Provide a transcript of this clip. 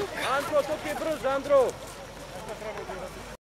Andro, to je brz, Andro.